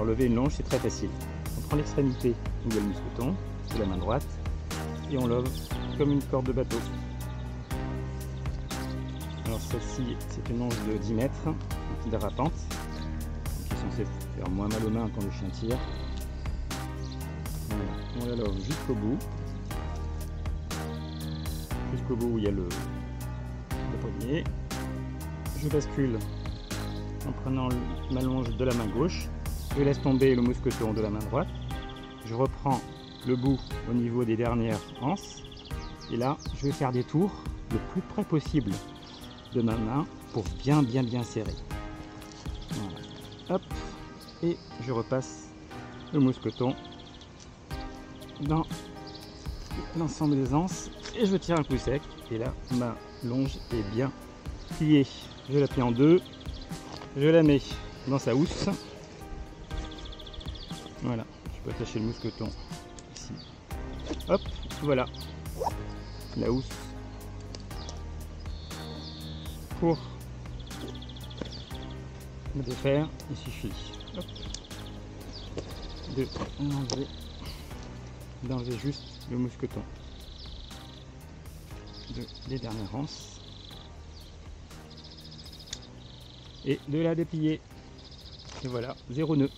Alors lever une longe, c'est très facile. On prend l'extrémité où il y a le mousqueton, c'est la main droite, et on love comme une corde de bateau. Alors celle-ci, c'est une longe de 10 mètres, une petite dérapante, qui est censée faire moins mal aux mains quand le chien tire. Voilà. On la love jusqu'au bout où il y a le poignet. Je bascule en prenant ma longe de la main gauche, je laisse tomber le mousqueton de la main droite, je reprends le bout au niveau des dernières anses, et là je vais faire des tours le plus près possible de ma main pour bien serrer. Voilà. Hop, et je repasse le mousqueton dans l'ensemble des anses et je tire un coup sec, et là ma longe est bien pliée. Je la plie en deux, je la mets dans sa housse. Voilà, je peux attacher le mousqueton ici. Hop, voilà la housse pour le défaire. Il suffit hop, d'enlever juste le mousqueton des dernières anses et de la déplier. Et voilà, zéro nœud.